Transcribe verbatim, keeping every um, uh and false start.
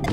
What?